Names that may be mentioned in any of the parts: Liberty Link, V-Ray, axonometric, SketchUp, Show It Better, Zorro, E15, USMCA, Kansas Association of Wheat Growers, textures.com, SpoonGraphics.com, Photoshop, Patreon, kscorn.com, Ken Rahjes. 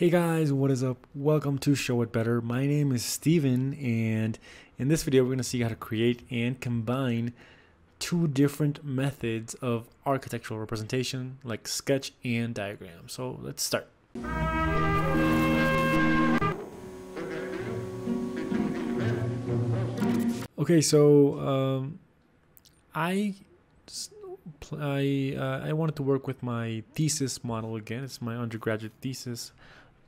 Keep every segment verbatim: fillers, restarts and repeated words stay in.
Hey guys, what is up? Welcome to Show It Better. My name is Steven, and in this video we're going to see how to create and combine two different methods of architectural representation like sketch and diagram. So let's start. Okay, so um, I I, uh, I wanted to work with my thesis model again. It's my undergraduate thesis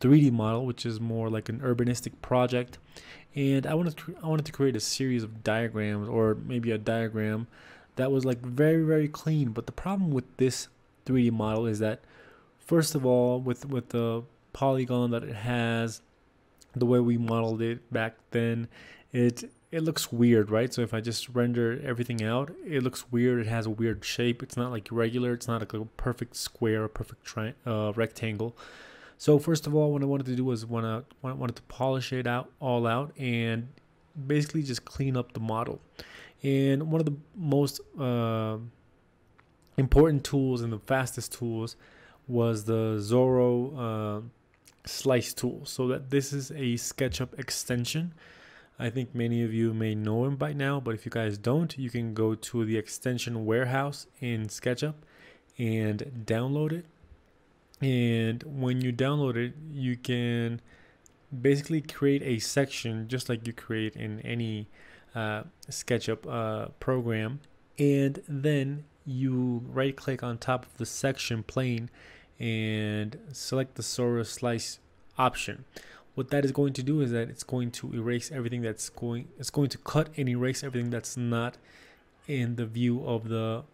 three D model, which is more like an urbanistic project, and I wanted to, I wanted to create a series of diagrams, or maybe a diagram that was like very very clean. But the problem with this three D model is that, first of all, with with the polygon that it has, the way we modeled it back then, it it looks weird, right? So if I just render everything out, it looks weird. It has a weird shape. It's not like regular. It's not like a perfect square or perfect tri uh, rectangle. So first of all, what I wanted to do was when I wanted to polish it out all out and basically just clean up the model. And one of the most uh, important tools and the fastest tools was the Zorro uh, slice tool. So that this is a SketchUp extension. I think many of you may know him by now, but if you guys don't, you can go to the extension warehouse in SketchUp and download it. And when you download it, you can basically create a section just like you create in any uh, SketchUp uh, program, and then you right click on top of the section plane and select the Zorro slice option. What that is going to do is that it's going to erase everything that's going it's going to cut and erase everything that's not in the view of the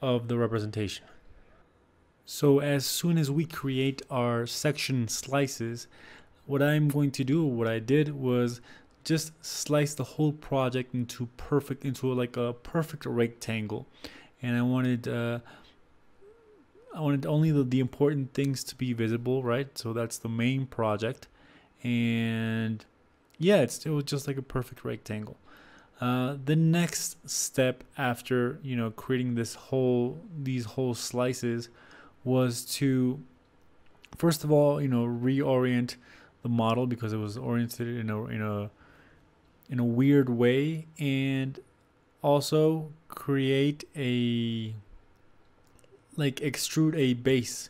of the representation. So as soon as we create our section slices, what I'm going to do, what I did was just slice the whole project into perfect, into like a perfect rectangle. And I wanted, uh, I wanted only the, the important things to be visible, right? So that's the main project. And yeah, it's, it was just like a perfect rectangle. Uh, the next step after, you know, creating this whole, these whole slices, was to, first of all, you know, reorient the model, because it was oriented in a in a in a weird way, and also create a like extrude a base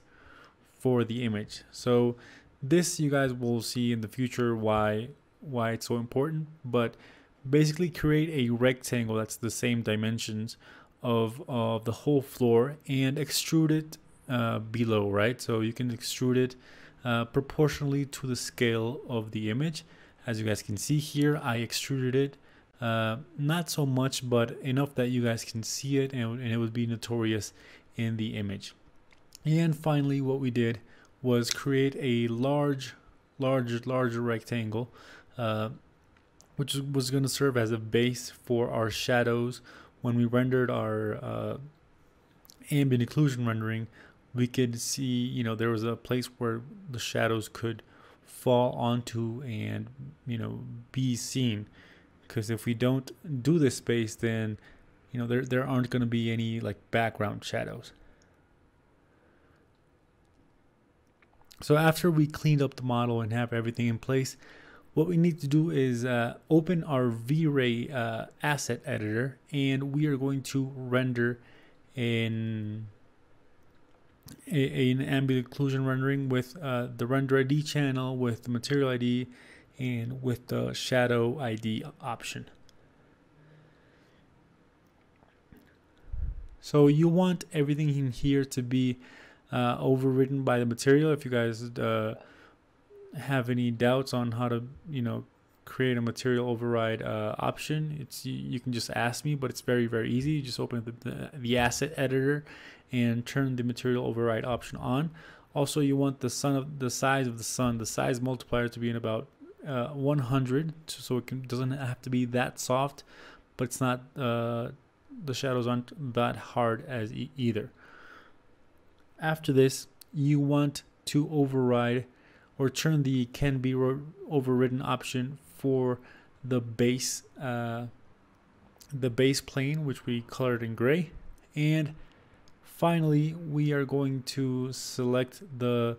for the image. So this, you guys will see in the future why why it's so important, but basically create a rectangle that's the same dimensions of of the whole floor and extrude it Uh, below, right? So you can extrude it uh, proportionally to the scale of the image. As you guys can see here, I extruded it uh, not so much, but enough that you guys can see it, and, and it would be notorious in the image. And finally, what we did was create a large large larger rectangle, uh, which was going to serve as a base for our shadows. When we rendered our uh, ambient occlusion rendering, we could see, you know, there was a place where the shadows could fall onto and, you know, be seen. Because if we don't do this space, then, you know, there, there aren't going to be any like background shadows. So after we cleaned up the model and have everything in place, what we need to do is uh, open our V-Ray uh, asset editor, and we are going to render in an ambient occlusion rendering with uh, the render I D channel, with the material I D, and with the shadow I D option. So you want everything in here to be uh, overridden by the material. If you guys uh, have any doubts on how to, you know, create a material override uh, option, it's you, you can just ask me, but it's very very easy. You just open the, the, the asset editor and turn the material override option on. Also, you want the sun of the size of the sun the size multiplier to be in about uh, one hundred, so it can, doesn't have to be that soft, but it's not uh, the shadows aren't that hard as e either. After this, you want to override or turn the can be overridden option for the base, uh, the base plane, which we colored in gray. And finally, we are going to select the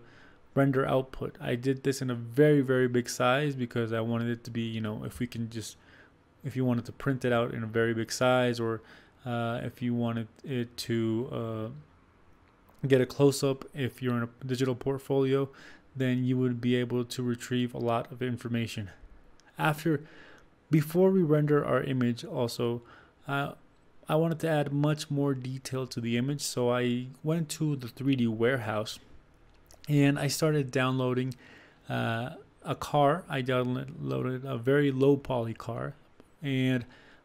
render output. I did this in a very, very big size because I wanted it to be, you know, if we can just, if you wanted to print it out in a very big size, or uh, if you wanted it to uh, get a close-up, if you're in a digital portfolio, then you would be able to retrieve a lot of information. After, before we render our image also, uh, I wanted to add much more detail to the image, so I went to the three D warehouse and I started downloading uh, a car. I downloaded a very low poly car and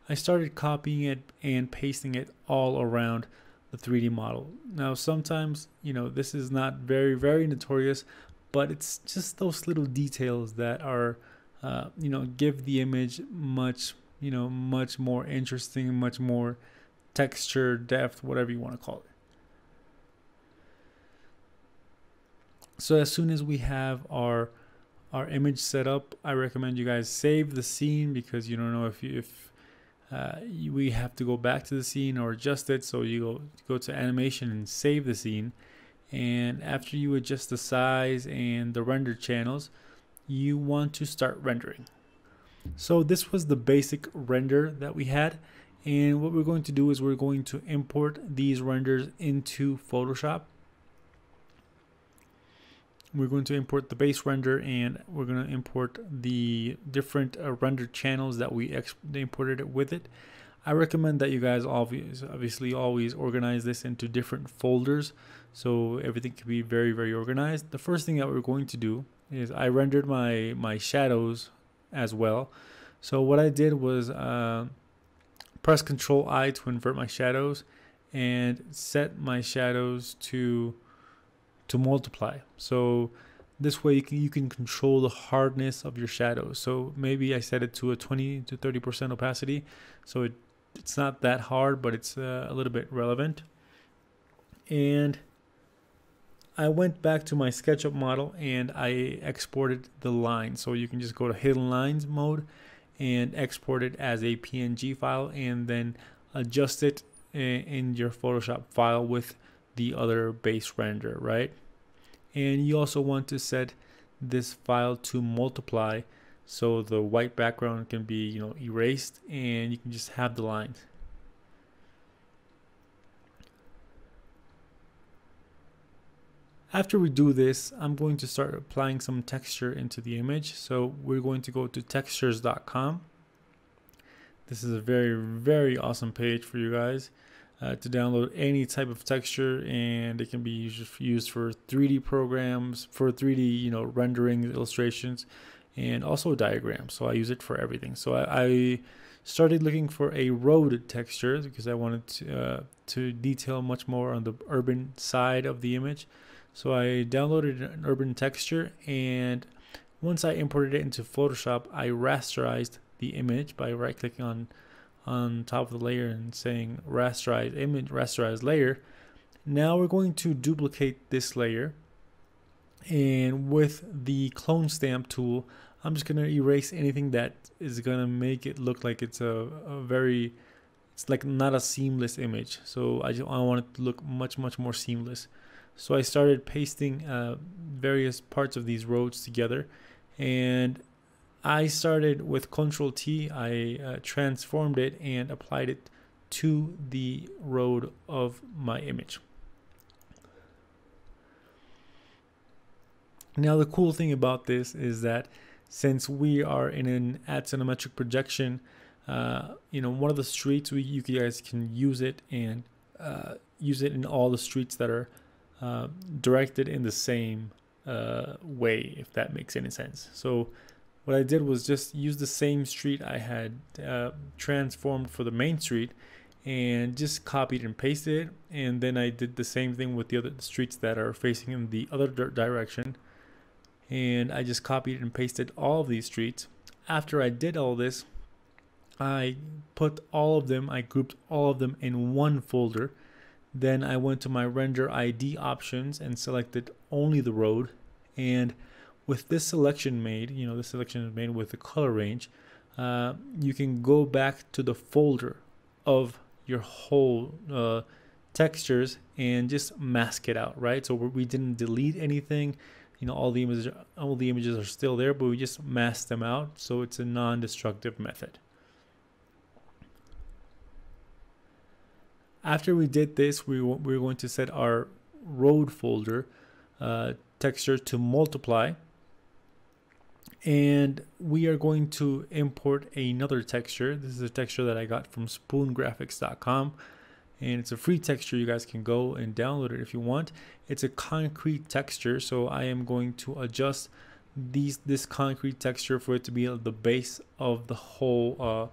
I started copying it and pasting it all around the three D model. Now sometimes, you know, this is not very, very notorious, but it's just those little details that are, uh, you know, give the image much, you know, much more interesting, much more texture, depth, whatever you want to call it. So as soon as we have our our image set up, I recommend you guys save the scene, because you don't know if you, if uh, you, we have to go back to the scene or adjust it. So you go go to animation and save the scene. And after you adjust the size and the render channels, you want to start rendering. So this was the basic render that we had, and what we're going to do is we're going to import these renders into Photoshop. We're going to import the base render, and we're going to import the different uh, render channels that we ex imported it with it. I recommend that you guys always, obviously always organize this into different folders so everything can be very, very organized. The first thing that we're going to do is I rendered my, my shadows as well. So what I did was uh, press control I to invert my shadows and set my shadows to to multiply. So this way you can, you can control the hardness of your shadows. So maybe I set it to a twenty to thirty percent opacity, so it it's not that hard, but it's uh, a little bit relevant. And I went back to my SketchUp model and I exported the line. So you can just go to hidden lines mode and export it as a P N G file, and then adjust it in your Photoshop file with the other base render, right? And you also want to set this file to multiply, so the white background can be, you know, erased, and you can just have the lines. After we do this, I'm going to start applying some texture into the image. So we're going to go to textures dot com. This is a very, very awesome page for you guys uh, to download any type of texture, and it can be used for three D programs, for three D, you know, rendering, illustrations, and also diagrams. So I use it for everything. So I, I started looking for a road texture because I wanted to, uh, to detail much more on the urban side of the image. So I downloaded an urban texture, and once I imported it into Photoshop, I rasterized the image by right clicking on on top of the layer and saying rasterize image, rasterize layer. Now we're going to duplicate this layer, and with the clone stamp tool, I'm just gonna erase anything that is gonna make it look like it's a, a very, it's like not a seamless image. So I, just, I want it to look much, much more seamless. So I started pasting uh, various parts of these roads together, and I started with control T, I uh, transformed it and applied it to the road of my image. Now the cool thing about this is that since we are in an axonometric projection, uh, you know, one of the streets, we, you guys can use it and uh, use it in all the streets that are Uh, directed in the same uh, way, if that makes any sense. So what I did was just use the same street I had uh, transformed for the main street, and just copied and pasted it, and then I did the same thing with the other streets that are facing in the other direction, and I just copied and pasted all of these streets. After I did all this, I put all of them, I grouped all of them in one folder. Then I went to my render I D options and selected only the road, and with this selection made, you know, this selection is made with the color range, uh, you can go back to the folder of your whole uh, textures and just mask it out, right? So we didn't delete anything, you know, all the images all the images are still there, but we just mask them out, so it's a non-destructive method. After we did this, we we're going to set our road folder uh, texture to multiply, and we are going to import another texture. This is a texture that I got from Spoon Graphics dot com, and it's a free texture. You guys can go and download it if you want. It's a concrete texture, so I am going to adjust these this concrete texture for it to be the base of the whole uh,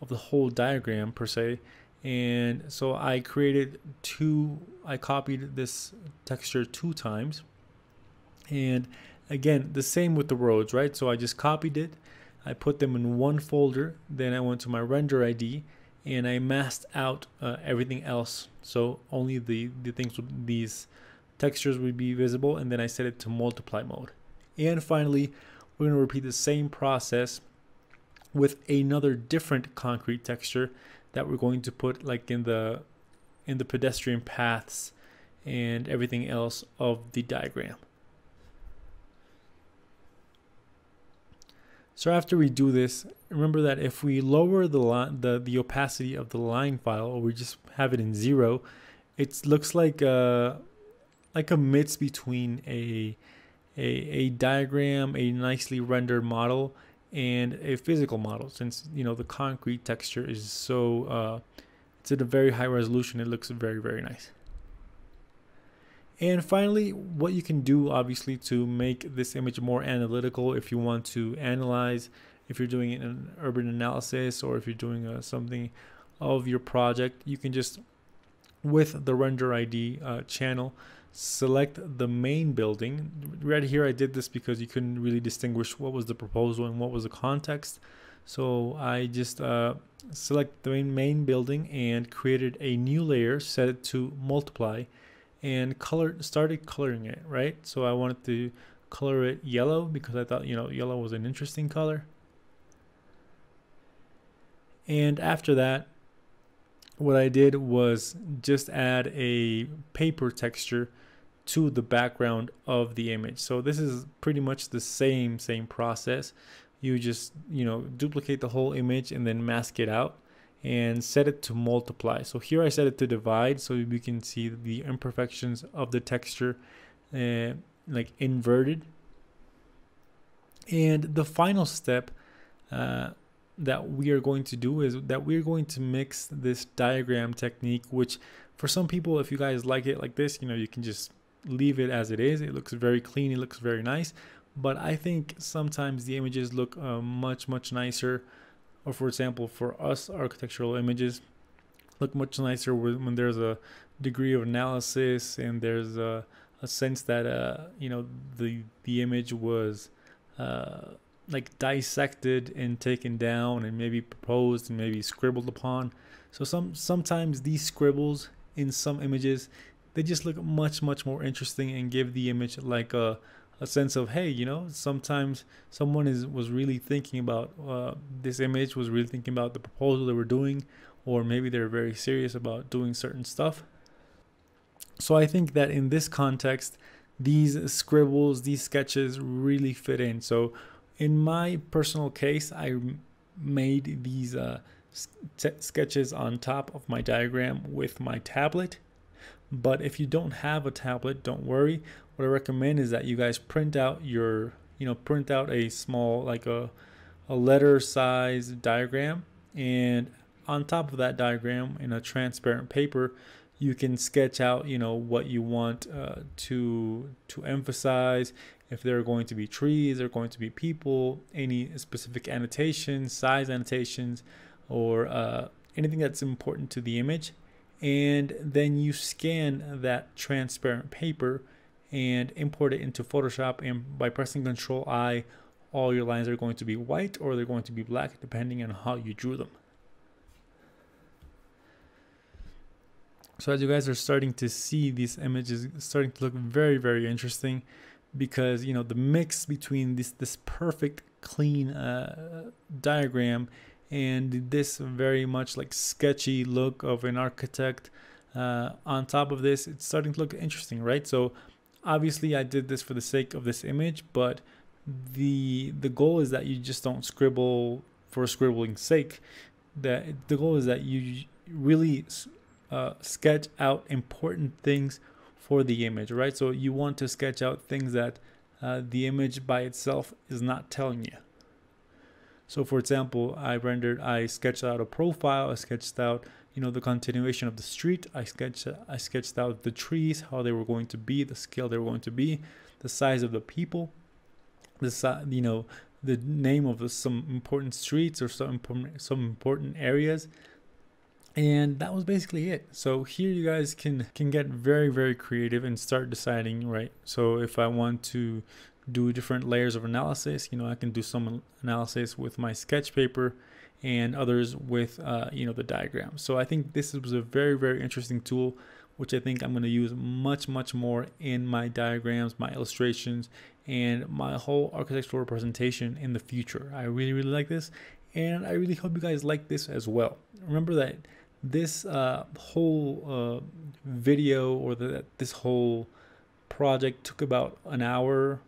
of the whole diagram per se. And so I created two, I copied this texture two times. And again, the same with the roads, right? So I just copied it, I put them in one folder, then I went to my render I D and I masked out uh, everything else. So only the, the things with these textures would be visible, and then I set it to multiply mode. And finally, we're gonna repeat the same process with another different concrete texture that we're going to put like in the in the pedestrian paths and everything else of the diagram. So after we do this, remember that if we lower the line, the the opacity of the line file, or we just have it in zero, it looks like a like a mix between a a, a diagram, a nicely rendered model, and a physical model, since you know the concrete texture is so uh, it's at a very high resolution. It looks very, very nice. And finally, what you can do obviously to make this image more analytical, if you want to analyze, if you're doing an urban analysis, or if you're doing uh, something of your project, you can just, with the render I D uh, channel, select the main building. Right here I did this because you couldn't really distinguish what was the proposal and what was the context, so I just uh, select the main, main building and created a new layer, set it to multiply, and color started coloring it, right? So I wanted to color it yellow because I thought, you know, yellow was an interesting color. And after that, what I did was just add a paper texture to the background of the image. So this is pretty much the same same process. You just, you know, duplicate the whole image and then mask it out and set it to multiply. So here I set it to divide so we can see the imperfections of the texture uh, like inverted. And the final step uh, that we are going to do is that we're going to mix this diagram technique, which for some people, if you guys like it like this, you know, you can just leave it as it is. It looks very clean, it looks very nice, but I think sometimes the images look uh, much much nicer, or for example for us, architectural images look much nicer when there's a degree of analysis and there's a, a sense that uh you know the the image was uh like dissected and taken down and maybe proposed and maybe scribbled upon. So some sometimes these scribbles in some images, they just look much much more interesting and give the image like a, a sense of, hey, you know, sometimes someone is was really thinking about uh, this image, was really thinking about the proposal they were doing, or maybe they're very serious about doing certain stuff. So I think that in this context, these scribbles, these sketches really fit in. So in my personal case, I made these uh, sketches on top of my diagram with my tablet. But if you don't have a tablet, don't worry. What I recommend is that you guys print out your, you know, print out a small, like a, a letter size diagram. And on top of that diagram, in a transparent paper, you can sketch out, you know, what you want uh, to to emphasize. If there are going to be trees, there are going to be people, any specific annotations, size annotations, or uh, anything that's important to the image. And then you scan that transparent paper and import it into Photoshop, and by pressing control I, all your lines are going to be white or they're going to be black, depending on how you drew them. So as you guys are starting to see, these images starting to look very, very interesting, because you know the mix between this this perfect clean uh, diagram and this very much like sketchy look of an architect uh, on top of this, it's starting to look interesting, right? So Obviously I did this for the sake of this image, but the the goal is that you just don't scribble for scribbling's sake. That the goal is that you really uh, sketch out important things for the image, right? So you want to sketch out things that uh, the image by itself is not telling you. So for example, I rendered, I sketched out a profile, I sketched out, you know, the continuation of the street, I sketched, I sketched out the trees, how they were going to be, the scale they were going to be, the size of the people, the size, you know, the name of the, some important streets or some important, some important areas. And that was basically it. So here you guys can can get very, very creative and start deciding, right? So if I want to do different layers of analysis, you know, I can do some analysis with my sketch paper and others with, uh, you know, the diagram. So I think this was a very, very interesting tool, which I think I'm going to use much, much more in my diagrams, my illustrations, and my whole architectural representation in the future. I really, really like this, and I really hope you guys like this as well. Remember that this uh, whole uh, video or the, this whole project took about an hour,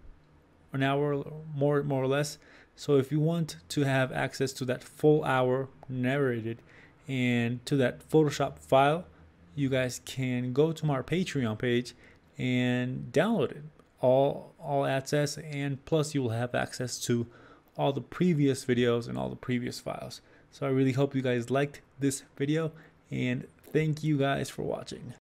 an hour more, more or less. So if you want to have access to that full hour narrated and to that Photoshop file, you guys can go to my Patreon page and download it. All, all access, and plus you will have access to all the previous videos and all the previous files. So I really hope you guys liked this video, and thank you guys for watching.